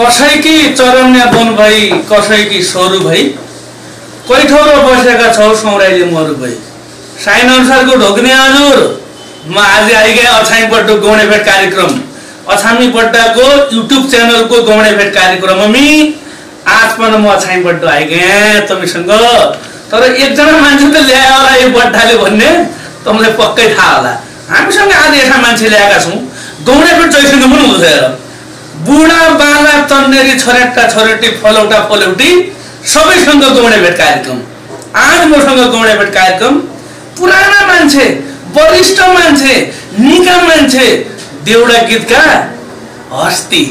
कसै की चरण्या बन भाई कसै की सरु भाई कोही ठौरो बसेका छौ सौराइले मरु भाई साइन अनुसारको ढोग्ने हजुर म आज आइगे अछामी बड्डा गौणे भेट कार्यक्रम अछामी बड्डाको युट्युब च्यानलको गौणे भेट कार्यक्रम ममी आज पनि म अछामी बड्डा आइगे तपाईसँग तर एकजना मान्छे त ल्यायो होला यो बड्डाले भन्ने तमले पक्कै थाहा होला हामीसँग आज यस्ता मान्छे ल्याएका छौ गौणे भेट जैसँग पनि हुँदैन बुढा बाला तन्नेरी छोराटा छोराटी फलौटा फलौटी सबैसँग गौणे भेट कार्यक्रम आज मसँग गौणे भेट कार्यक्रम पुराना मान्छे वरिष्ठ मान्छे निका मान्छे देउडा गीतका हस्ती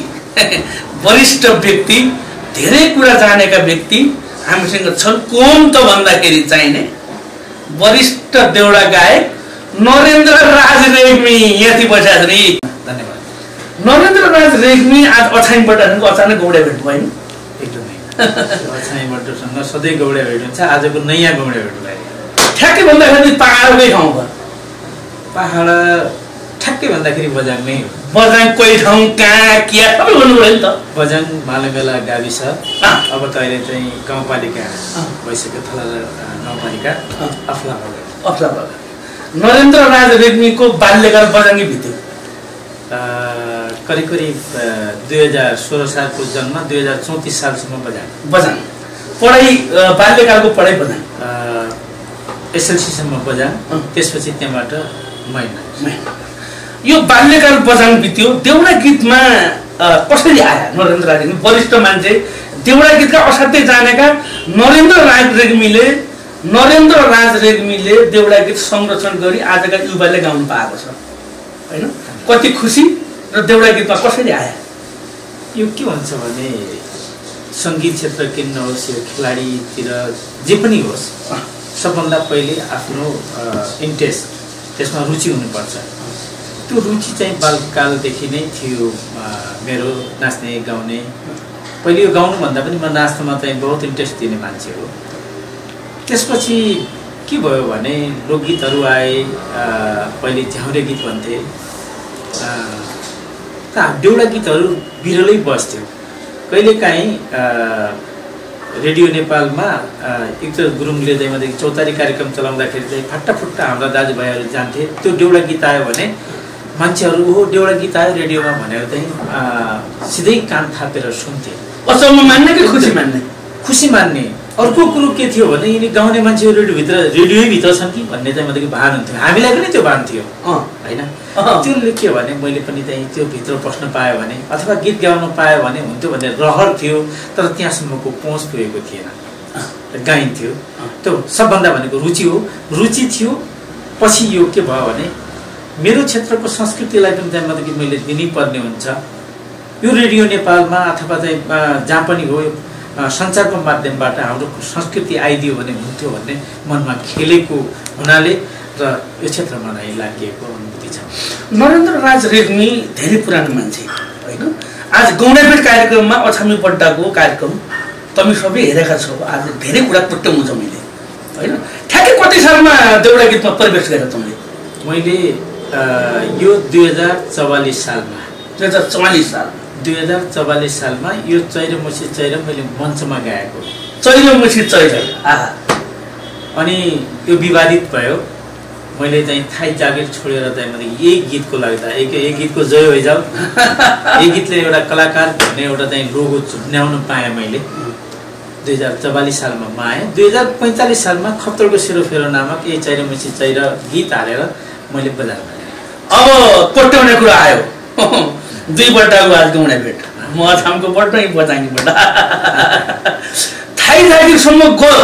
वरिष्ठ व्यक्ति धेरै कुरा जानेका व्यक्ति हामीसँग छन् कोम त भन्दाखेरि चाहिने वरिष्ठ देउडा गायक नरेन्द्र राज रेग्मी यति बसेका छन् धन्यवाद नरेन्द्र राज रेग्मी आज अछामी बड्डासँग अचानक गौडे भेट भयो एकदमै अछामी बड्डासँग सधैँ गौडे भेट हुन्छ आजको नयाँ गौडे भेट भयो ठ्याक्कै भन्दाखेरि पहाडकै ठाउँ हो पहाड ठ्याक्कै भन्दाखेरि बजाङ नै हो बजाङ कोही ठाउँ कहाँ के सबै भन्नु भयो नि त बजाङ मालमेला गाविस अब तैले चाहिँ गाउँपालिका भइसक्यो थलाला गाउँपालिका अफ्ला नरेन्द्र राज रेग्मीको बाल्यकाल बजाङै बित्यो करीब करीब 2016 साल को जन्म 2034 साल सम्म बजाङ पढाइ बाल्यकालको पढाइ बजाङ एसएलसी सम्म बजाङ त्यसपछि त्यहाँबाट महिना यो बाल्यकाल बजाङ बित्यो देउडा गीतमा कसरी आए नरेन्द्र राज रेग्मी वरिष्ठ मान्छे देउडा गीतका असाध्यै जानेका नरेन्द्र राज रेग्मीले देउडा गीत संरक्षण गरी आजका युवाले गाउन पाएको छ हैन कति खुसी र देउडा गीतमा कसरी आए यो के भन्छ भने संगीत क्षेत्र किन्न होस् या खेलाडीतिर जे पनि होस् सबभन्दा पहिले आफ्नो इन्ट्रेस्ट त्यसमा रुचि हुनुपर्छ त्यो रुचि चाहिँ बालकालदेखि नै थियो मेरो नाच्ने गाउने पहिले यो गाउनु भन्दा पनि म नाच्नमा चाहिँ बहुत इन्ट्रेस्ट दिने मान्छे हो त्यसपछि के भयो भने लोकगीतहरू आए पहिले झ्याउरे गीत भन्थे देउडा गीतहरू बिरलै बस्थ्यो कहिलेकाहीँ रेडियो नेपालमा एकचोटि गुरुङले चाहिँ चौतारी कार्यक्रम चलाउँदाखेरि चाहिँ फट्टाफुट्टा हाम्रा दाजुभाइहरू जान्थे त्यो देउडा गीत आयो भने मान्छेहरू हो देउडा गीत आयो रेडियोमा भनेर चाहिँ सिधै कान थापेर सुन्थे अचम्म मान्ने कि खुसी मान्ने अर्को कुरो के थियो भने यिनी गाउने मान्छेहरू रेडियोभित्र छन् कि भन्ने चाहिँ मतलब भान हुन्थ्यो हामीलाई पनि त्यो भान थियो हैन त्यसले के भने मैले पनि चाहिँ त्यो भित्र पस्न पाएँ भने अथवा गीत गाउन पाएँ भने हुन्थ्यो भन्ने रहर थियो तर त्यहाँसम्मको पहुँच पुगेको थिएन गाइन्थ्यो त्यो सबभन्दा भनेको रुचि हो रुचि थियो पछि यो के भयो भने मेरो क्षेत्रको संस्कृतिलाई पनि चाहिँ मतलब मैले दिनुपर्ने हुन्छ यो रेडियो नेपालमा अथवा चाहिँ जहाँ पनि हो संचारको माध्यमबाट हाम्रो संस्कृति आइदियो भने हुन्थ्यो भन्ने मनमा खेलेको हुनाले र यो क्षेत्रमा नै लागेको अनुभूति छ नरेन्द्र राज रेग्मी धेरै पुरानो मान्छे हैन आज गौडे भेट कार्यक्रममा अछामी बड्डाको कार्यक्रम तिमी सबै हेरेका छौ आज धेरै कुरा पट्याउँछ मैले हैन ठ्याक्कै कति सालमा देउडा गीतमा प्रवेश गरे तिमीले मैले यो 2044 सालमा 2044 साल 2044 सालमा यो चैरमुसी चैर मैले मञ्चमा गाएको चैरमुसी चैर अनि यो विवादित भयो मैले चाहिँ थाई जागिर छोडेर चाहिँ मैले यही गीतको लाग्दा एक गीतको जय हो जाऊ यो गीतले एउटा कलाकार भन्ने एउटा चाहिँ लोगो झुन्ड्याउन पाएँ मैले 2044 सालमा म आएँ 2045 सालमा खप्तडको सेरोफेरो नामक यही चैरमुसी चैर गीत हालेर मैले बजारमा अब कोट्याउने कुरा आयो दुई बड्डाको आज गौडे भेट म अछामको बड्डै बजाङको बड्डा थाई जागिरसम्म गयो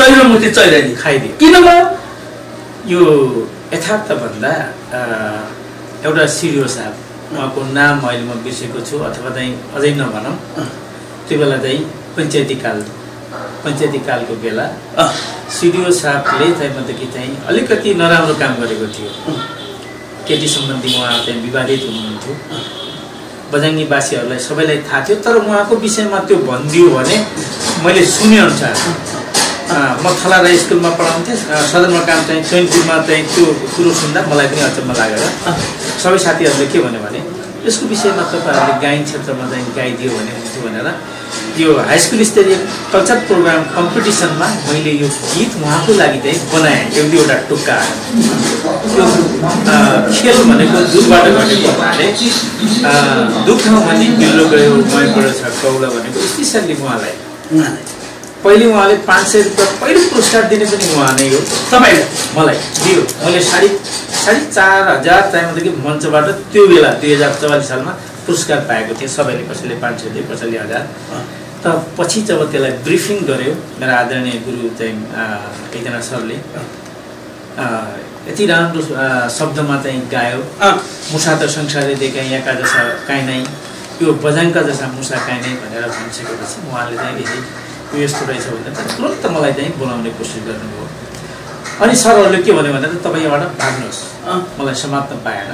चैरमुसी चैरले खाइदियो किन भयो यो यथार्थ भन्दा एउटा सिरियो साहब उहाँको नाम अहिले म बिर्सेको छु अथवा चाहिँ अझै नभनौँ त्यो बेला चाहिँ पञ्चायती कालको बेला सिरियो साहबले चाहिँ मतलब कि चाहिँ अलिकति नराम्रो काम गरेको थियो केटी सम्बन्धी उहाँ चाहिँ विवादित हुनुहुन्थ्यो बजाङ्गीवासीहरूलाई सबैलाई थाहा थियो तर उहाँको विषयमा त्यो भनिदियो भने मैले सुनेअनुसार म थलारा स्कुलमा पढाउँथेँ सदरमुकाम चाहिँ चैनपुरमा चाहिँ त्यो कुरो सुन्दा मलाई पनि अचम्म लागेर सबै साथीहरूले के भन्यो भने यसको विषयमा तपाईँहरूले गायन क्षेत्रमा चाहिँ गाइदियो भने हुन्छ यो हाई स्कूल स्तरीय कल्चर प्रोग्राम कंपिटिशन में मैं यो गीत वहाँ को लगी बनाए एउटा टुक्का खेल दुखबाट घटेको हुनाले दुख भने बिल्लो गयो मयबाट छक्कौला भनेको स्पेशली वहाँलाई पहिले वहाँले 500 रुपैयाँ पहिलो पुरस्कार दिने पनि वहाँ नै हो। तपाईले मलाई दियो मैले 4,500 चाहिँ मञ्चबाट त्यो बेला 2044 सालमा पुरस्कार पाएको थिएँ। सबैले कसैले 500 दिए कसैले 1000। त पछि जब त्यसलाई ब्रिफिङ गर्यो मेरा आदरणीय गुरु चाहिँ एकजना सरले यति राम्रो शब्दमा चाहिँ गायो मुसा त संसारले देखाइ यहाँका जसा काहीँ नै यो बजाङका जसा मुसा काहीँ नै भनेर भनिसकेपछि उहाँले चाहिँ यो यस्तो रहेछ भन्दा तुरन्त मलाई चाहिँ बोलाउने कोसिस गर्नुभयो। अनि सरहरूले के भन्यो भन्दा तपाईँ यहाँबाट भाग्नुहोस् मलाई समात्न पाएन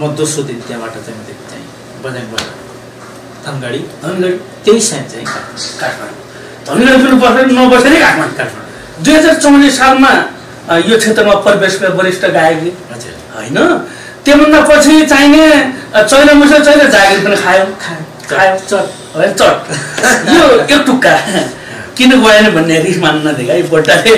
म दोस्रो दिन त्यहाँबाट चाहिँ मैले चाहिँ बजाङबाट धनगढी 23 साल चाहिँ काठमाडौँ 2044 सालमा यो क्षेत्रमा प्रवेशका वरिष्ठ गायकी होइन त्योभन्दा पछि चाहिने चैला मुसा चैला जागिर पनि खायो चट यो एक टुक्का किन गएन भन्ने रिस मान्न नदिएका यो बट्टाले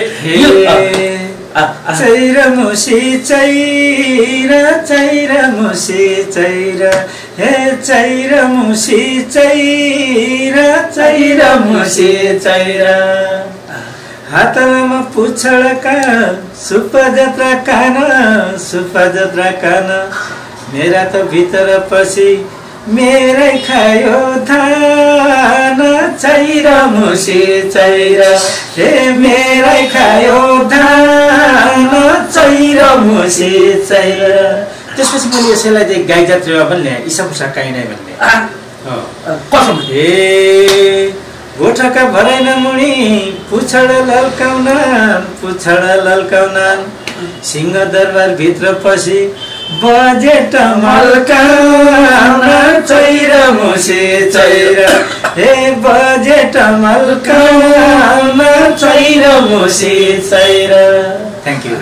हातलमा पुछडका सुपज प्रकाना मेरा त भितर पसी मेरै खायो धान चैरा मुसी चैरा हे मेरै खायो धान चैरा मुसी चैरा। त्यसपछि मैले यसैलाई चाहिँ गाई जात्रीमा पनि ल्याएँ ईसापुसा काइनाइ भन्ने कसम हे गोठका भरेन मुनि पुछड लल्काउना सिंह दरबार भित्र पसी बजेट मल्काउना चैरा मुसी चैरा हे बजेट मल्काउना चैरा मुसी चैरा। Thank you.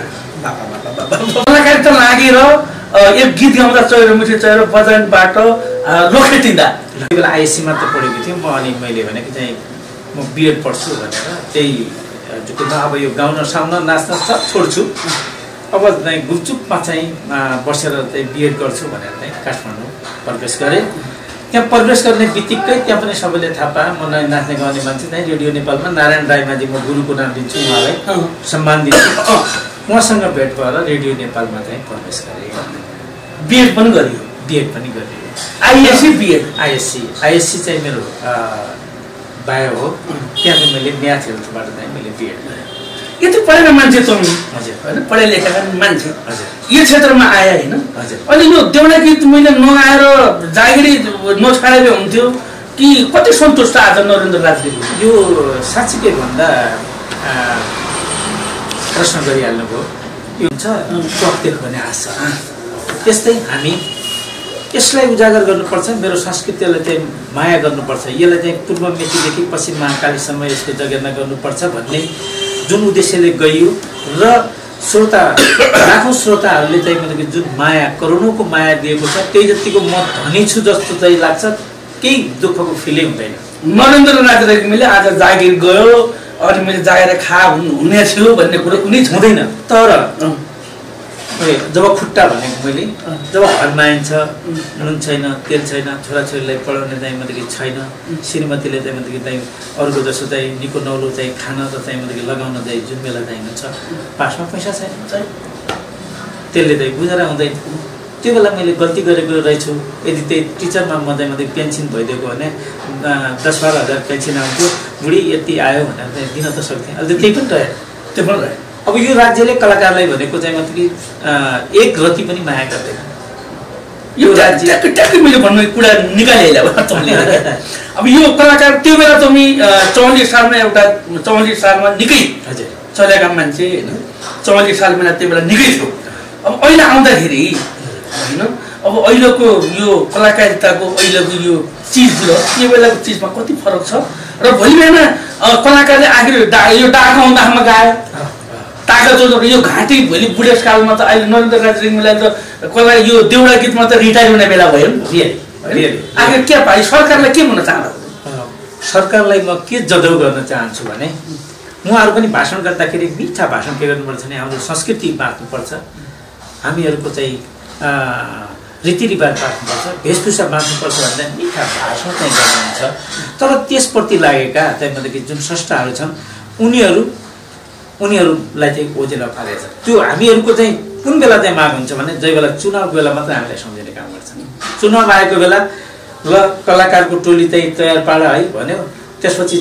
मलाई त लागेर एक गीत गाउँदा चैरा मुसी चैरा बजानबाट लोखेटिँदा बेला आइएससी मात्र पढेको थिएँ म। अनि मैले भनेको चाहिँ म बिएड पढ्छु भनेर त्यही जुकुलमा अब यो गाउन साउन नाच्न सब छोड्छु अब चाहिँ गुपचुपमा चाहिँ बसेर चाहिँ बिएड गर्छु भनेर चाहिँ काठमाडौँ प्रवेश गरेँ। त्यहाँ प्रवेश गर्ने बित्तिकै त्यहाँ पनि सबैले थाहा पाएँ म नाच्ने गाउने मान्छे चाहिँ रेडियो नेपालमा नारायण रायमाझी म गुरुको नाम दिन्छु उहाँलाई सम्मान दिन्छु उहाँसँग भेट भएर रेडियो नेपालमा चाहिँ प्रवेश गरेँ। बिएड पनि गरियो आइएससी चाहिँ मेरो बायो हो त्यहाँ चाहिँ मैले म्याथ हेल्थबाट चाहिँ मैले बिएड गरेँ। यति पढेर मान्छे त हजुर होइन पढे लेखेका मान्छे हजुर यो क्षेत्रमा आयो होइन हजुर। अनि यो देउडा गीत मैले नगाएर जागिरी नछाडेर हुन्थ्यो कि कति सन्तुष्ट आज नरेन्द्र राज रेग्मी यो साँच्चीकै भन्दा प्रश्न गरिहाल्नुभयो। यो हुन्छ प्रत्येक भन्ने आशा त्यस्तै हामी यसलाई उजागर गर्नुपर्छ। मेरो संस्कृतिलाई चाहिँ माया गर्नुपर्छ यसलाई चाहिँ पूर्व मेचीदेखि पश्चिम महाकालीसम्म यसको जगेर्ना गर्नुपर्छ भन्ने जुन उद्देश्यले गइयो र लाखौँ श्रोताहरूले चाहिँ मतलब जुन माया करोडौँको माया दिएको छ त्यही जतिको म धनी छु जस्तो चाहिँ लाग्छ केही दुःखको फिलै हुँदैन। नरेन्द्र राज रेग्मीले आज जागिर गयो अनि मैले जागिर खा हुने छु भन्ने कुरो कुनै हुँदैन। तर जब खुट्टा भनेको मैले जब हन्माइन्छ नुन छैन तेल छैन छोराछोरीलाई पढाउने चाहिँ मतलब छैन श्रीमतीले चाहिँ मतलब अरूको जसो चाहिँ निको नौलो चाहिँ खान र चाहिँ मतलब लगाउन चाहिँ जुन बेला चाहिँ हुन्छ पासमा पैसा छैन त्यसले चाहिँ गुजारा हुँदैन। त्यो बेला मैले गल्ती गरेको रहेछु। यदि त्यही टिचरमा म चाहिँ मतलब पेन्सन भइदिएको भने 10-12 हजार पेन्सन आउँथ्यो बुढी यति आयो भनेर चाहिँ दिन त सक्थेँ। अहिले त्यही पनि रह्यो त्यो पनि रह्यो। अब यो राज्यले कलाकारलाई भनेको चाहिँ मतलब कि एक रति पनि माया गर्दैन। यो राज्य ट्याक्कै मैले भन्नु कुरा निकालिहाल्यो अब यो कलाकार त्यो बेला तपाईँ 44 सालमा एउटा 44 सालमा निकै हजुर चलेका मान्छे होइन 44 साल बेला त्यो बेला निकै थियो। अब अहिले आउँदाखेरि होइन अब अहिलेको यो कलाकारिताको अहिलेको यो चिज र त्यो बेलाको चिजमा कति फरक छ र भोलि बिहान कलाकारले आखिर यो डाका आउँदामा गायो ताका यो घाँटी भोलि बुढेसकालमा त अहिले नरेन्द्र राज रेग्मीलाई त कसलाई यो देउडा गीतमा त रिटायर हुने बेला भयो नि Really? I kept I saw her like him on a channel. Circle like my kids, Jodoga, the chance of one. More when passion that I can beat a passion given person, I was a Sanskrit bath person. I'm here to say retiri bath person, best piece of bath person, and then meet a passion. Thought this porti like that, then the kitchen sostarison, Uniru Uniru like a wooded of Paris. Two, I'm here to say. Punbela they magun chhane jai bela चुनाव बेला मात्र हामीले सम्झिने काम गर्छन् चुनाव आएको बेला ल कलाकारको टोली चाहिँ तयार पाडा है भन्यो त्यसपछि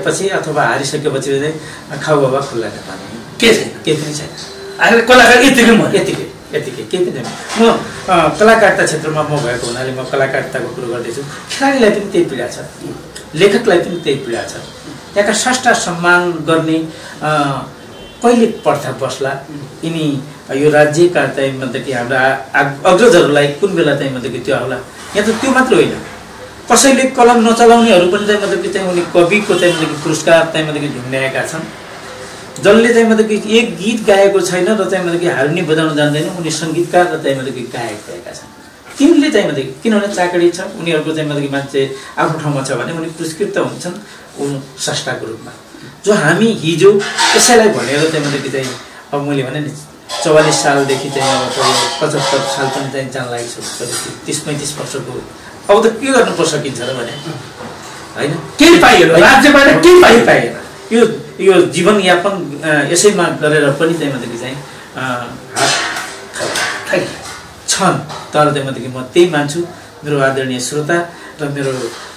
जितेपछि अथवा हारिसकेपछि चाहिँ खाऊ बाबा खुल्ला पानी के पनि छैन अहिले कलाकार यतिकै म यतिकै के पनि छैन म कलाकारता क्षेत्रमा म भएको हुनाले म कलाकारताको कुरा गर्दै छु खेलाडीलाई पनि त्यही पीडा छ लेखकलाई पनि त्यही पीडा छ त्यहाँका श्रेष्ठ सम्मान गर्ने कहिले पढ्था बस्ला इनी यो राज्यका चाहिँ मतलब कि हाम्रो अग्रजहरुलाई कुन बेला चाहिँ मतलब कि त्यो होला यहाँ त त्यो मात्र होइन कसैले कलम नचलाउनेहरु पनि चाहिँ मतलब कि चाहिँ उनी कविको चाहिँ मतलब कि पुरस्कार चाहिँ मतलब कि ढुङ्गाएका छन् जसले चाहिँ मतलब कि एक गीत गाएको छैन र चाहिँ मतलब कि हार्मोनी बजाउन जान्दैन उनी संगीतकार र चाहिँ मतलब कि गायक भएका छन् तिनले चाहिँ मतलब किनभने चाकडी छ उनीहरुको चाहिँ मतलब कि मान्छे आफ्नो ठाउँमा छ भने उनी पुरस्कृत हुन्छन् श्रेष्ठको रूपमा जो हामी हिजो त्यसैलाई भनेर चाहिँ मतलब कि चाहिँ अब मैले भने नि ४४ साल देखि चाहिँ अब ७५ साल पनि चाहिँ जान लागिसक्यो ३०-३५ वर्षको अब त के गर्न पर्छ किन्छ र भने हैन के पाइयो राज्यबाट के पाइएन यो यो जीवन यापन यसैमा गरेर पनि चाहिँ मतलब कि चाहिँ हात छन् तर चाहिँ मतलब कि म त्यही मान्छु मेरो आदरणीय श्रोता र मेरो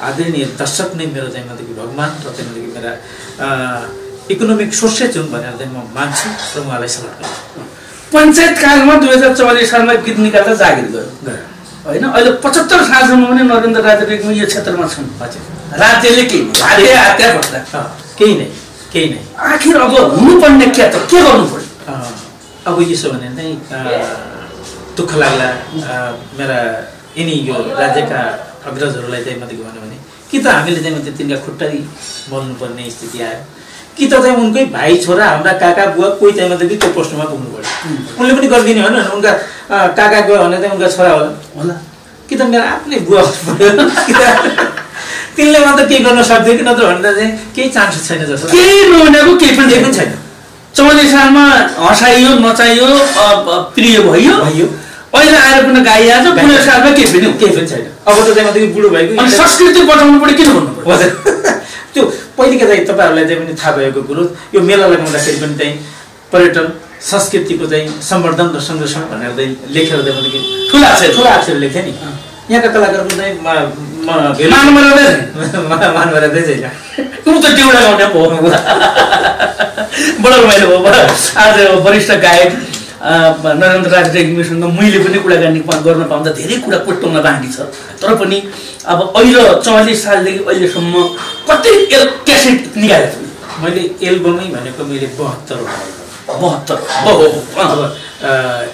आदरणीय दर्शक नै मेरो चाहिँ मतलब कि भगवान र चाहिँ मतलब कि मेरा इकोनोमिक सोर्सेज हुन् भनेर चाहिँ म मान्छु र उहाँलाई सल्लाह गर्छु पंचायत कालमा 2044 सालमा गीत निकाल्दा जागिर गयो हैन अहिले 75 सालसम्म पनि नरेन्द्र राज रेग्मी यो क्षेत्रमा छन् राज्यले के भारतीय हत्या गर्दा केही नै आखिर अब हुनुपर्ने के त के गर्नु पर्यो अब यसो भने चाहिँ दुःख लाग्ला मेरा यिनी यो राज्यका अग्रजहरुलाई चाहिँ माथि भन्नु भने कि त हामीले चाहिँ माथि तिनका खुट्टा बोल्नु पर्ने स्थिति आयो कि त चाहिँ उनकै भाइ छोरा हाम्रा काका बुवा कोही चाहिँ मतलब कि त्यो पोस्टमा पुग्नु पर्यो उनले पनि गर्दिने हैन उनका काका गयो भने चाहिँ उनका छोरा होला कि त मेरो आफ्नै बुवा तिनले म त के गर्न सक्थे कि नत्र भन्दा चाहिँ केही चान्स छैन जस्तो केही नहुनेको केही पनि छैन ४४ सालमा हसाइयो नचाइयो प्रिय भयो अहिले आएर पनि गाइहाल्छ ५० सालमा केही पनि छैन अब त चाहिँ मतलब बुढो भएको अनि संस्कृति बचाउनु पर्यो किन भन्नु पर्यो त्यो पहिलेका चाहिँ तपाईहरुलाई चाहिँ पनि थाहा भएको कुरा यो मेला लगाउँदाखेरि पनि चाहिँ पर्यटन संस्कृतिको चाहिँ संवर्धन र संरक्षण भनेर चाहिँ लेखेर चाहिँ मैले ठूला अक्षर लेखे नि यहाँका कलाकारको चाहिँ मानवरादै छैन उ त टेउडा गाउने भयो बडो रमाइलो भयो आज वरिष्ठ गायक नरेन्द्र राज रेग्मीसँग मैले पनि कुराकानी गर्न पाउँदा धेरै कुरा कोट्याउन बाँकी छ तर पनि अब अहिले ४४ सालदेखि अहिलेसम्म कति क्यासेट निकालेको छु मैले एल्बमै भनेको मैले ७२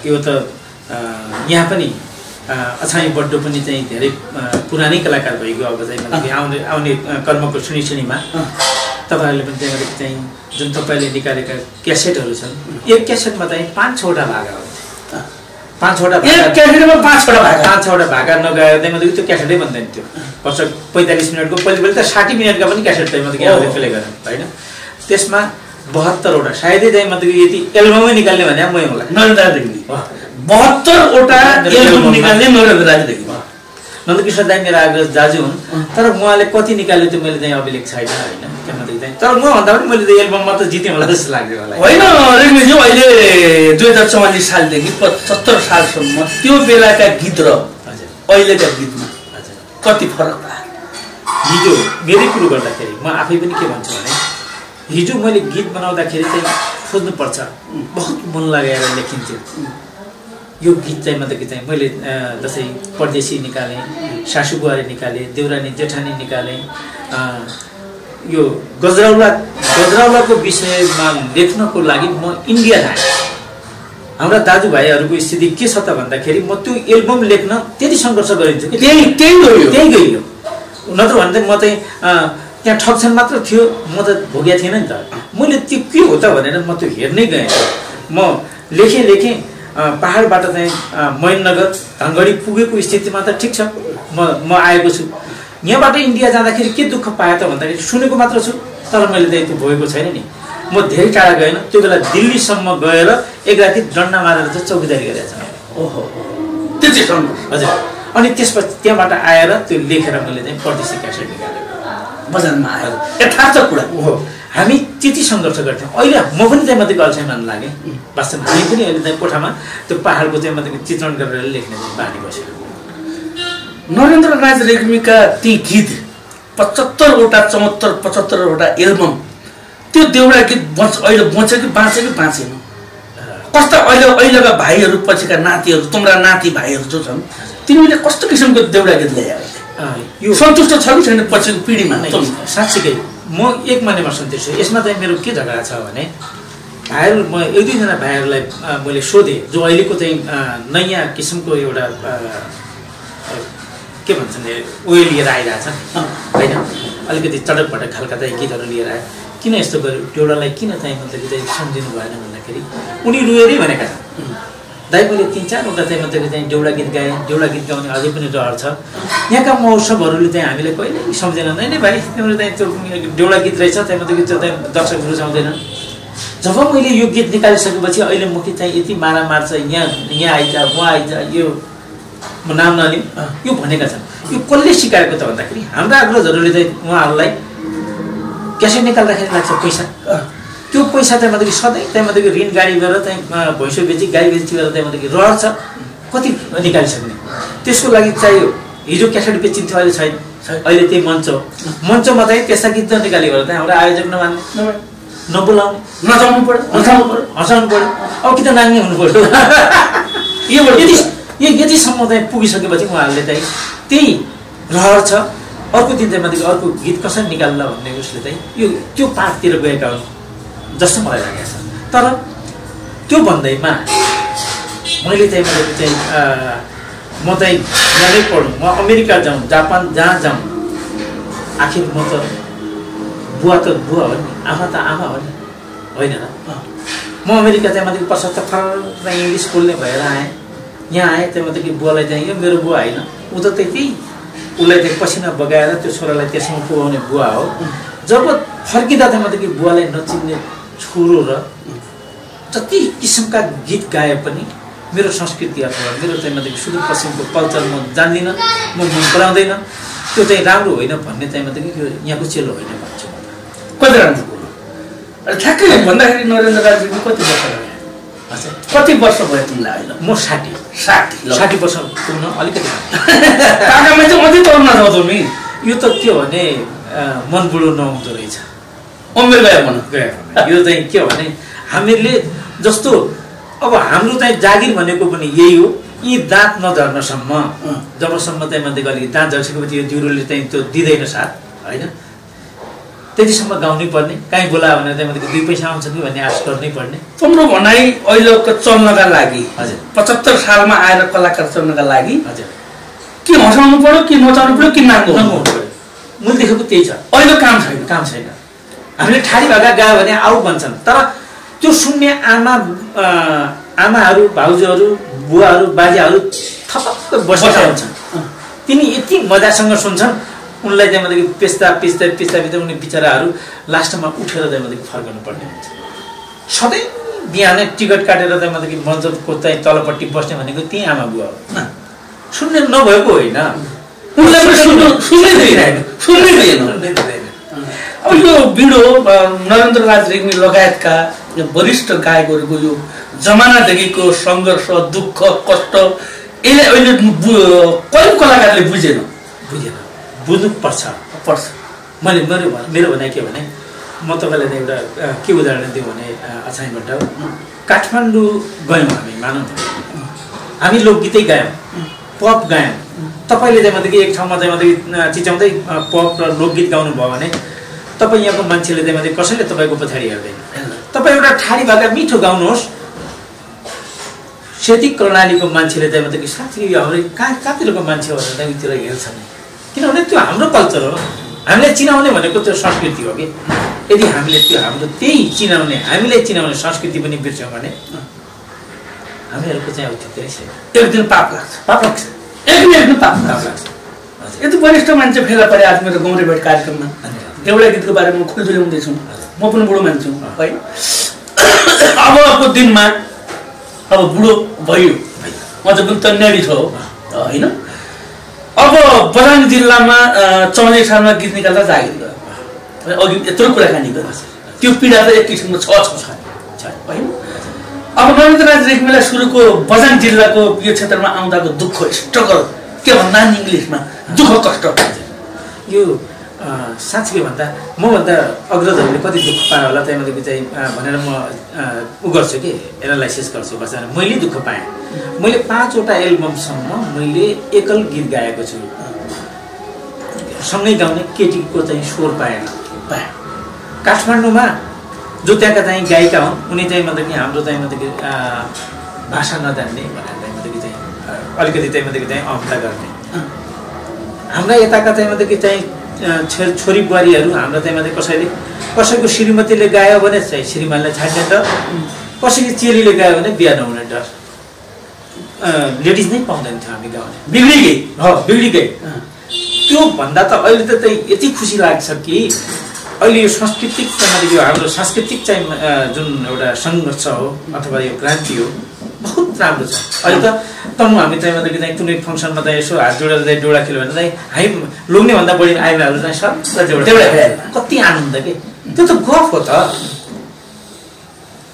यो त यहाँ पनि अछामी बड्डो पनि चाहिँ धेरै पुरानै कलाकार भइगयो अब चाहिँ आउने कर्मको श्रेणीमा तपाईहरुले पनि चाहिँ जुन तपाईले निकालेका क्यासेटहरु छन् एक क्यासेटमा चाहिँ ५-६ वटा भागा हुन्छ ५-६ वटा भागा एक क्यासेटमा ५-६ वटा भागा नगाएर चाहिँ मतलब त्यो क्यासेटै भन्दैन त्यो वर्ष ४५ मिनेटको पहिलेबेला त ६० मिनेटका पनि क्यासेट चाहिँ मतलब हामीले प्ले गर्छौं हैन त्यसमा ७२ वटा सायदै चाहिँ मतलब यति एल्बमै निकाल्ने भने म होला नरेन्द्र राज रेग्मी ७२ वटा एल्बम निकाल्ने नरेन्द्र राज रेग्मी नन्दकिशोर दाइ मेरो आग्रज दाजु हुन् तर उहाँले कति निकाल्यो त्यो मैले चाहिँ अभिलेख छैन हैन त्यहाँमाथि चाहिँ तर म भन्दा पनि मैले चाहिँ एल्बम मात्र जिते होला जस्तो लाग्यो मलाई हैन रेग्मीज्यू अहिले २०४४ सालदेखि ७५ सालसम्म त्यो बेलाका गीत र अहिलेका गीतमा कति फरक आयो हिजो मेरै कुरा गर्दाखेरि म आफै पनि के भन्छु भने हिजो मैले गीत बनाउँदाखेरि चाहिँ खोज्नु पर्छ बहुत मन लागेर लेखिन्थ्यो यो गीत चाहिँ मतलब कि चाहिँ मैले जसै परदेशी निकाले सासुबुवाले निकाले देउरानी जेठानी निकाले यो गजराउलाको विषयमा लेख्नको लागि म इन्डिया आएँ हाम्रा दाजुभाइहरुको स्थिति के छ त भन्दाखेरि म त्यो एल्बम लेख्न त्यति संघर्ष गरिन्छु कि त्यही गयो नत्र भने म चाहिँ त्यहाँ ठगछन् मात्र थियो म त भोगेको थिएन नि त मैले त्यो के हो त भनेर म त्यो हेर्नै गएँ म लेखेँ पहाडबाट चाहिँ महेन्द्रनगर धनगढी पुगेको स्थितिमा त ठीक छ म आएको छु यहाँबाट इन्डिया जाँदाखेरि के दुःख पाए त भन्दाखेरि सुनेको मात्र छु तर मैले चाहिँ त्यो भएको छैन नि म धेरै टाढा गएन त्यो बेला दिल्ली सम्म गएर एक राति डन्डा मारेर चाहिँ चौकीदारी गरेछ ओहो त्यो चाहिँ सम हजुर अनि त्यसपछि त्यहाँबाट आएर त्यो लेखेर मैले चाहिँ परदेशी क्यासेट निकालेको बजारमा आयो यथार्थ कुरा हो हामी त्यति संघर्ष गर्थ्यौं अहिले म पनि चाहिँ मात्रै गल्छै मन लाग्यो वास्तवमा हामी पनि अहिले चाहिँ कोठामा त्यो पहाडको चाहिँ मात्रै चित्रण गरेर लेख्ने बानी बसेको नरेन्द्र राज रेग्मीका ती गीत 75 वटा 74 75 वटा एल्बम त्यो देउडा गीत अहिले बच्यो कि बाँचेन कस्तो अहिलेका भाइहरू पछिका नातिहरू तिम्रा नाति भाइहरू जो छन् तिनीले कस्तो किसिमको देउडा गीत ल्याए यो सन्तुष्ट छ कि छैन पछिको पिढीमा साच्चै म एक मानेमा सन्तुष्ट छु यसमा चाहिँ मेरो के झगडा छ भने भाइहरू म एक दुईजना भाइहरूलाई मैले सोधेँ जो अहिलेको चाहिँ नयाँ किसिमको एउटा के भन्छन् उयो लिएर आइरहेछ हैन अलिकति चटकपटक खालका चाहिँ गीतहरू लिएर आए किन यस्तो गर्यो देउडालाई किन चाहिँ मान्छेले चाहिँ सम्झिनु भएन भन्दाखेरि उनी रुएरै भनेका छन् दाइ मैले 3-4 वटा चाहिँ मान्छेले चाहिँ देउडा गीत गाए देउडा गीत गाउने अझै पनि रहर छ यहाँका महोत्सवहरूले चाहिँ हामीले कहिले सम्झेन नै नै भाइ तिम्रो चाहिँ त्यो देउडा गीत रहेछ चाहिँ मान्छेले चाहिँ दर्शक रुचाउँदैन जब मैले यो गीत निकालिसकेपछि अहिले मुखी चाहिँ यति मारा मार्छ यहाँ आइजा वहाँ आइजा यो म नाम नलिम यो भनेका छन् यो कसले सिकाएको त भन्दाखेरि हाम्रा अग्रजहरूले चाहिँ उहाँहरूलाई क्यासेट निकाल्दाखेरि लाग्छ पैसा त्यो पैसा चाहिँ मात्रै सधैँ चाहिँ मात्रै ऋण गाडी गरेर चाहिँ भैँसो बेची गाई बेची गरेर चाहिँ मात्रै रहर छ कति निकालिसक्ने त्यसको लागि चाहियो हिजो क्यासेट बेचिन्थ्यो अहिले छैन अहिले त्यही मञ्चमा चाहिँ त्यस्ता गीत ननिकाले भएर चाहिँ हाम्रो आयोजक नमान्ने नबोलाउने नचाउनु पऱ्यो अब कि त नाङ्गे हुनु पऱ्यो यतिसम्म चाहिँ पुगिसकेपछि उहाँहरूले चाहिँ त्यही रहर छ अर्को दिन चाहिँ माथि अर्को गीत कसरी निकाल्ला भन्ने उसले चाहिँ यो त्यो पाठतिर गएका हुन् जस्तो मलाई लागेको छ तर त्यो भन्दैमा मैले चाहिँ म चाहिँ यहाँै पढौँ म अमेरिका जाउँ जापान जहाँ जाउँ आखिर म त बुवा हो नि आमा त आमा हो नि होइन र म अमेरिका चाहिँ माथि पश्चात फरक इङ्ग्लिस बोल्ने भएर आएँ यहाँ आएँ त्यहाँ मात्रै कि बुवालाई चाहिँ यो मेरो बुवा होइन ऊ त त्यति उसलाई चाहिँ पसिना बगाएर त्यो छोरालाई त्यसमा पुगाउने बुवा हो जब फर्किँदा चाहिँ मात्रै कि बुवालाई नचिन्ने छोरो र जति किसिमका गीत गाए पनि मेरो संस्कृति अथवा मेरो चाहिँ मात्रै कि सुदूरपश्चिमको कल्चर म जान्दिनँ म मन पराउँदैन त्यो चाहिँ राम्रो होइन भन्ने चाहिँ मात्रै कि यहाँको चेलो होइन भन्छु कति राम्रो ठ्याक्कै भन्दाखेरि नरेन्द्र राजले कति वर्ष अच्छा कति वर्ष भयो तिमीलाई अहिले म 60 वर्ष पुग्न अलिकति काकामै चाहिँ अझै तर्न जाऊ तिमी यो त के हो भने मन बुढो नहुँदो रहेछ उमेर गयो मन गयो यो चाहिँ के हो भने हामीले जस्तो अब हाम्रो चाहिँ जागिर भनेको पनि यही हो यी दाँत नझर्नसम्म जबसम्म चाहिँ मान्छे अलिकति दाँत झर्सकेपछि यो जिउरोले चाहिँ त्यो दिँदैन साथ होइन त्यतिसम्म गाउनै पर्ने कहीँ बोला भनेर चाहिँ मात्रै 2 पैसा आउँछ कि भन्ने आश गर्नै पर्ने तिम्रो भनाइ अहिलेको चल्नका लागि हजुर 75 सालमा आएर कलाकार चल्नका लागि हजुर के हँसाउनु पर्यो कि नचाउनु पर्यो कि नाङ्गो हुनु पर्यो मैले देखेको त्यही छ अहिले काम छैन हामीले ठाडी भाका गायो भने आउट भन्छन् तर त्यो सुन्ने आमाहरू भाउजूहरू बुवाहरू बाजेहरू थपक्क बसेका हुन्छन् तिनी यति मजासँग सुन्छन् उनलाई चाहिँ मतलब कि पिस्दा उनी बिचराहरू लास्टमा उठेर चाहिँ मतलब फर्काउनु पर्ने हुन्छ सधैँ बिहानै टिकट काटेर चाहिँ मतलब कि मञ्चको चाहिँ तलपट्टि बस्ने भनेको त्यहीँ आमा बुवा हो सुन्ने नभएको होइन अब यो भिडियो नरेन्द्र राज रेग्मी लगायतका वरिष्ठ गायकहरूको यो जमानादेखिको सङ्घर्ष दुःख कष्ट यसले अहिले कति कलाकारले बुझेन बुझ्नुपर्छ मैले मेरो भनाइ के भने म तपाईँलाई एउटा के उदाहरण दिउँ भने अछामी बुड्डा काठमाडौँ गयौँ हामी मानौँ हामी लोकगीतै गायौँ पप गायौँ तपाईँले चाहिँ मात्रै कि एक ठाउँमा चाहिँ मात्रै चिच्याउँदै पप र लोकगीत गाउनुभयो भने तपाईँ यहाँको मान्छेले चाहिँ मात्रै कसैले तपाईँको पछाडि हेर्दैन तपाईँ एउटा ठाडी भाका मिठो गाउनुहोस् सेती कर्णालीको मान्छेले चाहिँ मात्रै कि साँच्चै हाम्रो कहाँतिरको मान्छे हो भने उतिर हेर्छ नि किनभने त्यो हाम्रो कल्चर हो हामीलाई चिनाउने भनेको त्यो संस्कृति हो कि यदि हामीले त्यो हाम्रो त्यही चिनाउने हामीलाई चिनाउने संस्कृति पनि बिर्स्यौँ भने हामीहरुको चाहिँ औचित्य धेरै छैन एक दिन पाप लाग्छ एक न एक दिन पाप लाग्छ यति वरिष्ठ मान्छे फेला परे आज मेरो गौरे भेट कार्यक्रममा देउडा गीतको बारेमा खुल्दुले हुँदै छु म पनि बुढो मान्छे है अबको दिनमा अब बुढो भयो म त पनि तन्याडी छ हैन अब बदाङ जिल्लामा ४४ सालमा गीत निकाल्दा जागिर गयो अघि यत्रो कुराकानी गर्छ त्यो पीडा त एक किसिमको छ छ हैन अब नरेन्द्र राज रेग्मीले सुरुको बदाङ जिल्लाको यो क्षेत्रमा आउँदाको दुःख स्ट्रगल के भन्दा इंग्लिशमा दुःख कष्ट यो साच्चै भन्दा म भन्दा अग्रजहरूले कति दुःख पाए होला त्यसैले चाहिँ भनेर म उ गर्छु कि एनालाइसिस गर्छु बसार मैले दुःख पाए मैले ५ वटा एल्बम सम्म मैले एकल गीत गाएको छु सँगै गाउने केटीको चाहिँ स्वर पाएन पाए काठमाडौँमा जो त्यहाँका चाहिँ गायिका हुन् उनी चाहिँ मतलब कि हाम्रो चाहिँ मतलब कि भाषा नजान्ने भनेर मतलब कि चाहिँ अलिकति चाहिँ मतलब कि चाहिँ अहमता गर्ने हाम्रा यताका चाहिँ मतलब कि चाहिँ छोरी बुहारीहरू हाम्रो चाहिँ मतलब कसैले कसैको श्रीमतीले गायो भने चाहिँ श्रीमानलाई छाड्ने डर कसैको चेलीले गायो भने बिहा नहुने डर लेडिज नै पाउँदैन थियो हामी गाउने बिग्रिगए हो बिग्रिगए त्यो भन्दा त अहिले त यति खुसी लाग्छ कि अहिले यो सांस्कृतिक चाहिँ यो हाम्रो सांस्कृतिक चाहिँ जुन एउटा संघर्ष हो अथवा यो क्रान्ति हो बहुत राम्रो छ अहिले त हामी चाहिँ मतलब कि कुनै फंक्शनमा त यसो हात जोडेर चाहिँ डोडा खेल्यो भने चाहिँ हाई लुग्ने भन्दा बढी आइमाहरू चाहिँ सब डोडा कति आनन्द के त्यो त गफ हो त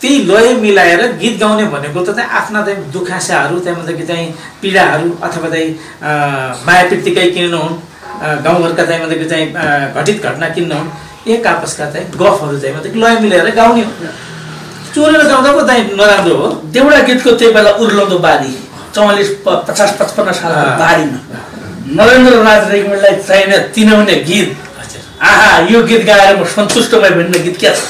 त्यही लय मिलाएर गीत गाउने भनेको त चाहिँ आफ्ना चाहिँ दुखासाहरू चाहिँ मतलब कि चाहिँ पीडाहरू अथवा चाहिँ मायाप्रीतिकै किन्न हुन् गाउँघरका चाहिँ मतलब कि चाहिँ घटित घटना किन्न हुन् एक आपसका चाहिँ गफहरु चाहिँ मतलब लय मिलाएर गाउने चोरेर गाउँदा पो चाहिँ नराम्रो हो देउडा गीतको त्यही बेला उर्लौदो बारी ४४-५५ सालको बारीमा नरेन्द्र राज रेग्मीलाई चाहिने तिनाउने गीत आहा यो गीत गाएर म सन्तुष्ट भए भन्ने गीत क्या छ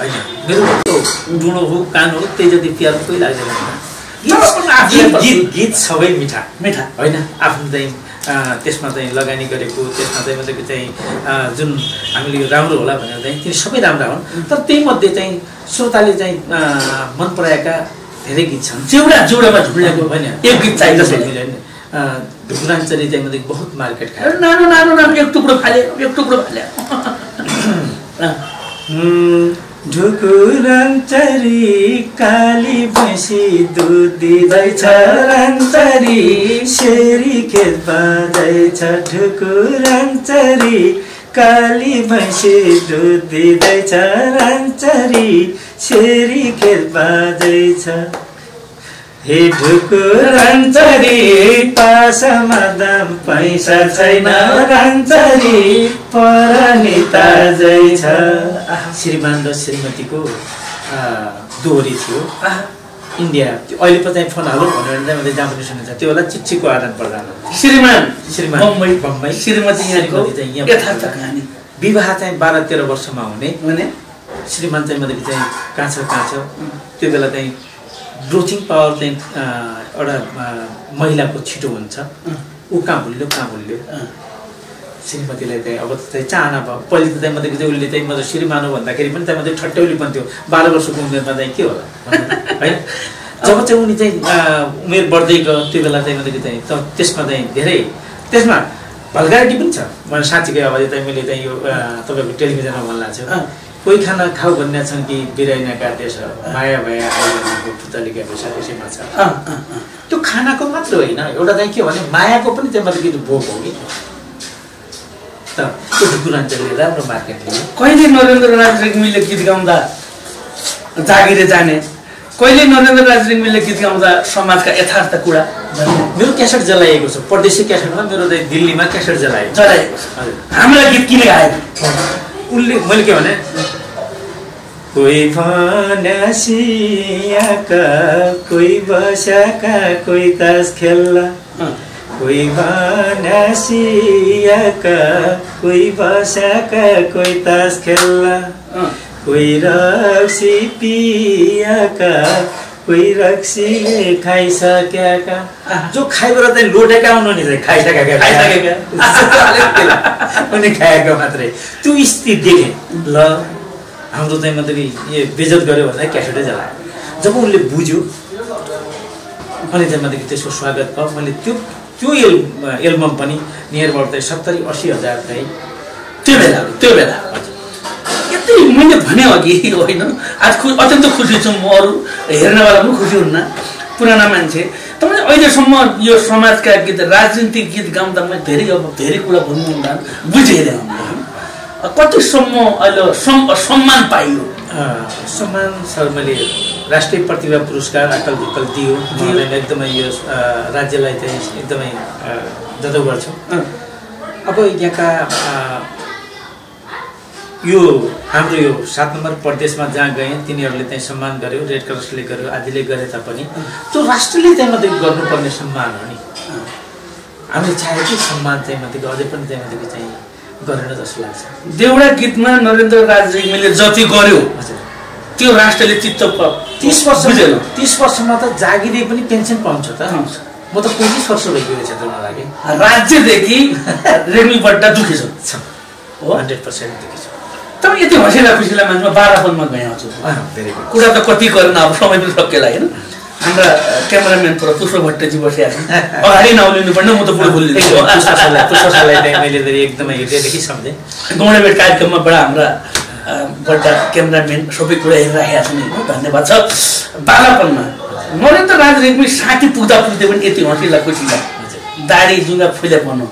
हैन मेरो त्यो डुडो हो कान हो त्यही जति प्यार कोही लाग्दैन गीत सबै मिठा मिठा हैन आफ्नो चाहिँ त्यसमा चाहिँ लगानी गरेको त्यसमा चाहिँ मतलब चाहिँ जुन हामीले राम्रो होला भनेर चाहिँ त्यो सबै राम्रा हुन् तर त्यही मध्ये चाहिँ श्रोताले चाहिँ मन पराएका धेरै गीत छन् एउटा जोडामा झुल्लेको हैन एक गीत चाहिन्छ होइन ढुङ्गाञ्चली चाहिँ मतलब बहुत मार्केट खायो नानो नानो नानो एक टुक्रो फाले ढुकुरञ्चरी काली भैँसी दुध दिँदैछ रञ्चरी शेरी खेत बाँदैछ ढुकुरञ्चरी काली भैँसी दुध दिँदैछ रञ्चरी शेरी खेत बाँदैछ हे ढुकुरञ्चरी पासमा दाम पैसा छैन रञ्चरी परनिता जै छ श्रीमान र श्रीमतीको दोहोरी थियो इन्डिया अहिले पनि फोन हालो भनेर मैले जापानी सुनेछ त्यो होला चिठीको आदान प्रदान श्रीमान श्रीमान बम्बई बम्बई श्रीमती यहाँको यथार्थ कहानी विवाह चाहिँ 12-13 वर्षमा हुने भने श्रीमान चाहिँ मतलब चाहिँ काँछ त्यो बेला चाहिँ ब्रोथिङ पावर चाहिँ एउटा महिलाको छिटो हुन्छ ऊ कहाँ भुल्यो श्रीमतीलाई चाहिँ अब चाहिँ चाहना भयो पहिले त मतलब कि उसले चाहिँ मतलब श्रीमान भन्दाखेरि पनि चाहिँ मतलब ठट्टौली बन्थ्यो 12 वर्षको उमेरमा चाहिँ के होला होइन जब चाहिँ उनी चाहिँ उमेर बढ्दै गयो त्यो बेला चाहिँ मतलब कि चाहिँ त्यसमा चाहिँ धेरै त्यसमा भल्गारिटी पनि छ मैले साँच्चीकै अब चाहिँ मैले चाहिँ यो तपाईँको टेलिभिजनमा भन्नु छ कोही खाना खाऊ भन्ने छन् कि बिराइनाका देश माया भया आइरहेको पुतलीका पेसा त्यसैमा छ त्यो खानाको मात्र होइन एउटा चाहिँ के भने मायाको पनि चाहिँ मतलब कि भोग हो कि त त्यो ढुकुरञ्चली राम्रो मार्केट थियो कहिले नरेन्द्र राज रेग्मीले गीत गाउँदा जागिरे जाने कहिले नरेन्द्र राज रेग्मीले गीत गाउँदा समाजका यथार्थ कुरा मेरो क्यासेट जलाइएको छ परदेशी क्यासेटमा मेरो दिल्लीमा क्यासेट जलाएको छ हाम्रो गीत किन गाएको उनले मैले के भने कोही फन्यासियाका कोही बसाका कोही तास खेल्ला कोई भानसिया का कोई बसा का कोई तास खेल्ला कोई रक्सी पिया का कोई रक्सी खाइसक्या का जो खाइबाट चाहिँ लोटेका उनी चाहिँ खाइसक्या उनी खाएको मात्रै त्यो स्थिति देखे ल हाम्रो चाहिँ मतलब बेइज्जत गर्यो भन्दा क्यासेटै जलायो जब उनले बुझ्यो मैले जन्मदेखि त्यसको स्वागत भयो मैले त्यो त्यो एल्बम पनि नियरबाट 70-80 हजार चाहिँ त्यो बेला यति मैले भने अघि होइन आज अत्यन्त खुसी छु म अरु हेर्नवाला पनि खुसी हुन्न पुराना मान्छे तपाईले अहिलेसम्म यो समाजका गीत राजनीतिक गीत गाउँदा म धेरै कुरा भन्नु हुँदैन बुझेर कतिसम्म अहिले सम्मान पाइयो सम्मान सर मैले राष्ट्रिय प्रतिभा पुरस्कार अटल भोकल दियो मलाई एकदमै यो राज्यलाई चाहिँ एकदमै जदौ गर्छ अब यहाँका यो हाम्रो यो 7 नम्बर प्रदेशमा जहाँ गए तिनीहरूले चाहिँ सम्मान गर्यो रेड क्रसले गर्यो आदिले गरे तापनि त्यो राष्ट्रले चाहिँ मात्र गर्नुपर्ने सम्मान हो नि हामीले चाहेको सम्मान चाहिँ मात्र अझै पनि चाहिँ मात्र चाहिँ गरेन जस्तो लाग्छ देउडा गीतमा नरेन्द्र राज रेग्मीले जति गर्यो त्यो राष्ट्रले चित्त 30 वर्षमा त जागिरले पनि पेन्सन पाउँछ त म त 25 वर्ष भइसक्यो यो क्षेत्रमा लागि राज्यदेखि रेग्मी बड्डा दुखी छ हो 100% दुखी छ तब यति हसिला खुसिला मान्छे 12 पनमा गएछु कुरा त कति गर्न अब समय पनि सकेला हैन हाम्रा क्यामेराम्यान पुरा पुष्प भट्टजी बसिहाल्नु अगाडि नउलिनु पर्ने म त पुरा भुलिदिन्छु पुष्पलाई चाहिँ मैले त एकदमै हृदयदेखि सम्झे गौडा भेट कार्यक्रममा बडा हाम्रा बड्डा क्यामेराम्यान सबै कुरा हेरिरहेका छन् धन्यवाद छ 12 पनमा नरेन्द्र राज रेग्मी 60 पुग्दा पुग्दै पनि यति हसिला खुसिला दाडी जुङ्गा फुले पर्नु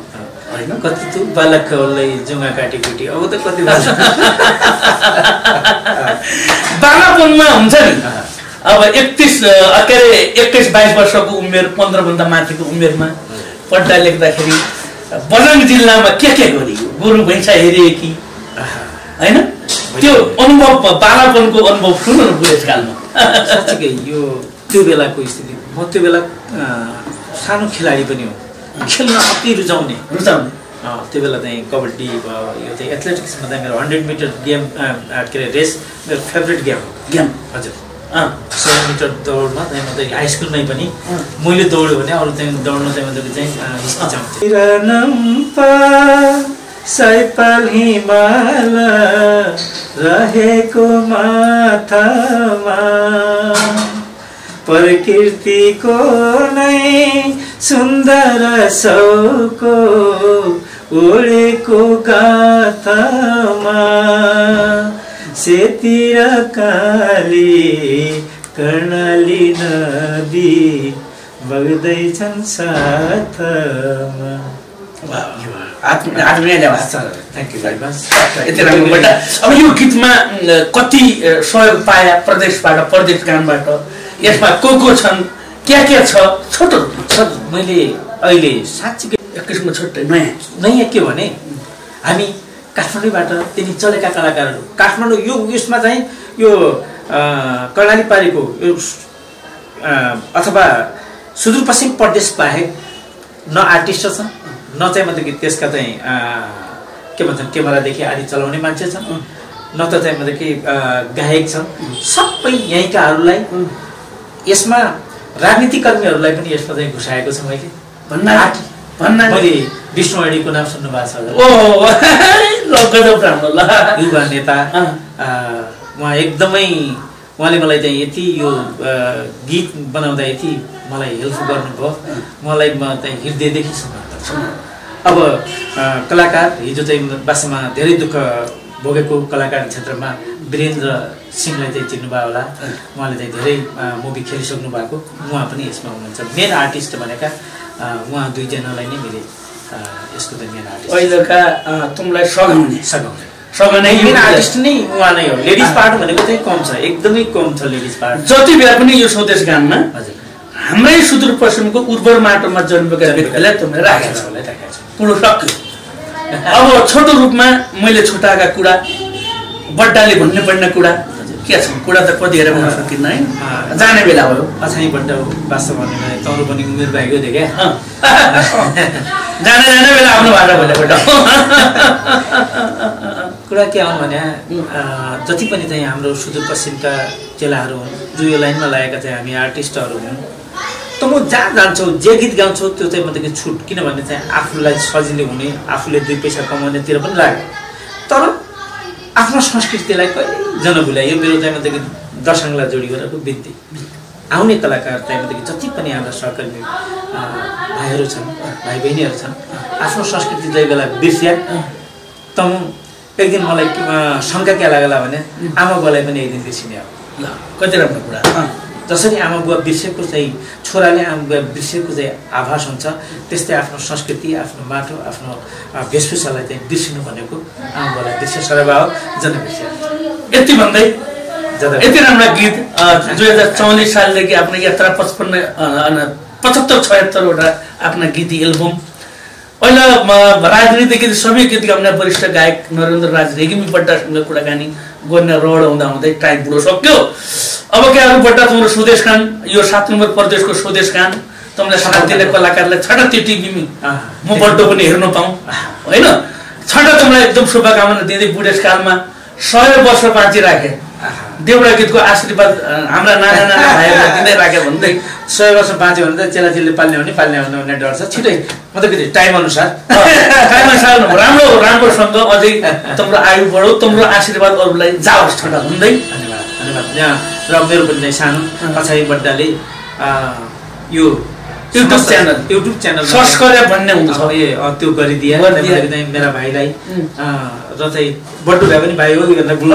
हैन कति त्यो बालकलाई जुङ्गा काटेकुटी अब त कति बालक 12 पनमा हुन्छ नि अब 21-22 वर्षको उमेर 15 भन्दा माथिको उमेरमा पढ्दा लेख्दाखेरि बझाङ जिल्लामा के गरियो गुरु भैँसा हेरिए कि हैन त्यो अनुभव 12 पनको अनुभव सुन न बुढेसकालमा साच्चै यो त्यो बेलाको स्थिति म त्यो बेला सानो खेलाडी पनि हो खेल्न अति रुचाउने त्यो बेला चाहिँ कबड्डी भयो यो चाहिँ एथलेटिक्समा चाहिँ मेरो 100 मिटर गेम के रे रेस मेरो फेभरेट गेम हजुर 7 मिटर दौडमा चाहिँ म चाहिँ हाई स्कुलमै पनि मैले दौड्यो भने अरु चाहिँ दौड्नु चाहिँ मैले चाहिँ हिचकिचाउ तिरनम्पा साइपल हिमाल रहेको माथामा प्रकृतिको नै सुन्दर सौको उडेको गाथामा सेतीरा काली कर्णाली नदी बग्दै छन् साथमा अब यो गीतमा कति सहयोग पाए प्रदेशबाट प्रदेश गानबाट यसमा को छन् के छ छोटो मैले अहिले साँच्चै एक किसिमको छोटो नयाँ के भने हामी काठमाडौँबाट त्यही चलेका कलाकारहरू काठमाडौँ यो उयसमा चाहिँ यो कर्णाली पारीको यो अथवा सुदूरपश्चिम प्रदेश बाहेक न आर्टिस्ट छ न चाहिँ मतलब कि त्यसका चाहिँ के भन्छन् क्यामेरादेखि आदि चलाउने मान्छे छन् न त चाहिँ मतलब कि गायक छन् सबै यहीँकाहरूलाई यसमा राजनीतिकर्मीहरूलाई पनि यसमा चाहिँ घुसाएको छ मैले भन्नाले विष्णु अडीको नाम सुन्नु भएको छ युवा नेता उहाँ एकदमै उहाँले मलाई चाहिँ यति यो गीत बनाउँदा यति मलाई हेल्प गर्नुभयो मलाई म चाहिँ हृदयदेखि सम्मान गर्छु अब कलाकार हिजो चाहिँ बासमा धेरै दुःख भोगेको कलाकार क्षेत्रमा वीरेन्द्र सिंहलाई चाहिँ चिन्नुभयो होला उहाँले चाहिँ धेरै मुभी खेलिसक्नु भएको उहाँ पनि यसमा हुनुहुन्छ मेन आर्टिस्ट भनेका उहाँ दुईजनालाई नै मैले यसको त मेन आर्टिस्ट अहिलेका तिमीलाई सघाउने मेन आर्टिस्ट नै उहाँ नै हो लेडिज पार्ट भनेको चाहिँ कम छ एकदमै कम छ लेडिज पार्ट जति बेला पनि यो स्वदेश गानमा हजुर हाम्रै सुदूरपश्चिमको उर्वर माटोमा जन्मेका व्यक्तिलाई तिमीले राखेको छौ कुरो सक्यो अब छोटो रूपमा मैले छुटाएका कुरा बड्डाले भन्नुपर्ने कुरा के छ कुरा त कति हेरेर भन्न सकिन्न है जाने बेला भयो अछामी बड्डा वास्तवमा मलाई तौर पनि उमेर भएको थियो क्या जाने बेला आउनु भएर भनेको कुरा के हो भने जति पनि चाहिँ हाम्रो सुदूरपश्चिमका चेलाहरू हुन् जो यो लाइनमा लागेका चाहिँ हामी आर्टिस्टहरू हुन् त म जहाँ जान्छौँ जे गीत गाउँछौँ त्यो चाहिँ मतलब कि छुट किनभने चाहिँ आफूलाई सजिलो हुने आफूले 2 पैसा कमाउनेतिर पनि लाग्यो तर आफ्नो संस्कृतिलाई कहिले जनभुल्या यो मेरो चाहिँ मतलब कि दर्शनलाई जोडिएको बिन्ती आउने कलाकार चाहिँ जति पनि हाम्रा सहकर्मी भाइहरू छन् भाइ बहिनीहरू छन् आफ्नो संस्कृति जै बेला बिर्स्या तम एक दिन मलाई शंका के लागला भने आमा बुवालाई पनि एक दिन बिर्सिने हो ल कति राम्रो कुरा जसरी आमा बुवा बिर्सेको चाहिँ छोराले आमा बुवा बिर्सेको चाहिँ आभास हुन्छ त्यस्तै आफ्नो संस्कृति आफ्नो माटो आफ्नो भेषभूषालाई चाहिँ बिर्सिनु भनेको आमा बुवालाई बिर्से सरभाव जनबिर्से यति भन्दै यति राम्रो गीत 2044 सालदेखि आफ्नो यात्रा 75-76 वटा आफ्ना गीत एल्बम अहिले राजनीतिक सबै गीत गाउने वरिष्ठ गायक नरेन्द्र राज रेग्मी बड्डासँग कुराकानी गर्न रोड हुँदा हुँदै टाइम पुरो सक्यो अब के अरु बड्डा तिम्रो स्वदेश गान यो 7 नम्बर प्रदेशको स्वदेश गान तिमीले साथ दिने कलाकारले छटाटी टिभी म बड्डो पनि हेर्न पाऊ हैन छटा तिमीलाई एकदम शुभकामना दिँदै बुढेसकालमा 100 वर्ष बाँची राखे देउडा गीतको आशीर्वाद हाम्रा नाना नाना भाइहरुले दिँदै राखे भन्दै 100 वर्ष बाँच्यो भने त चेलाचेलीले पाल्ने हुने डर छ छिटै म त बिते टाइम अनुसार राम्रोसँग अझै तिम्रो आयु बढो तिम्रो आशीर्वाद अरुलाई जाओस् ठटा भन्दै धन्यवाद यहाँ र मेरो पनि सानो अछामी बड्डाले यो युट्युब च्यानल सब्स्क्राइब भन्ने हुन्छ ए त्यो गरिदिया मैले मेरो भाइलाई र चाहिँ बड्डु भाइ पनि भाइ हो भनेर बोल्नु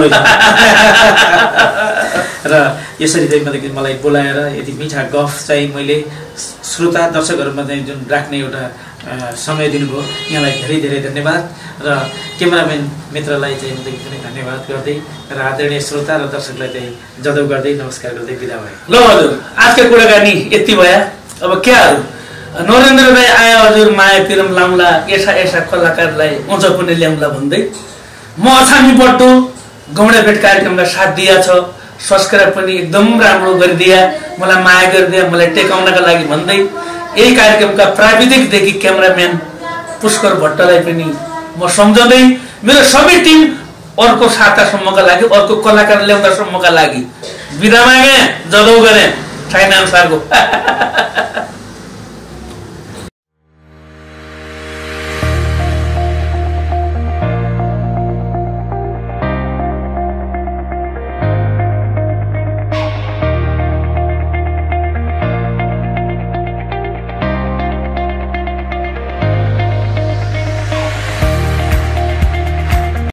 र यसरी चाहिँ मलाई बोलाएर यति मिठा गफ चाहिँ मैले श्रोता दर्शकहरुमा चाहिँ जुन राख्ने एउटा समय दिनुभयो यहाँलाई धेरै धेरै धन्यवाद र क्यामेराम्यान मित्रलाई चाहिँ धेरै धन्यवाद गर्दै र आदरणीय श्रोता र दर्शकलाई चाहिँ जदौ गर्दै नमस्कार गर्दै बिदा भए ल हजुर आजको कुराकानी यति भयो अब क्या नरेन्द्र भाइ आए हजुर माया प्रेम लाउँला ऐसा ऐसा कलाकारलाई उँचो पनि ल्याउँला भन्दै म अछामी बड्डो गौडा भेट कार्यक्रममा साथ दिया छ सब्स्क्राइब पनि एकदम राम्रो गरिदिया मलाई माया गरिदिया मलाई टेकाउनका लागि भन्दै यही कार्यक्रमका प्राविधिक देखि क्यामेराम्यान पुष्कर भट्टलाई पनि म सम्झदै मेरो सबै टिम अर्को सातासम्मका लागि अर्को कलाकार ल्याउँदासम्मका लागि बिदा मागे जदौ गरे छैन अनुसारको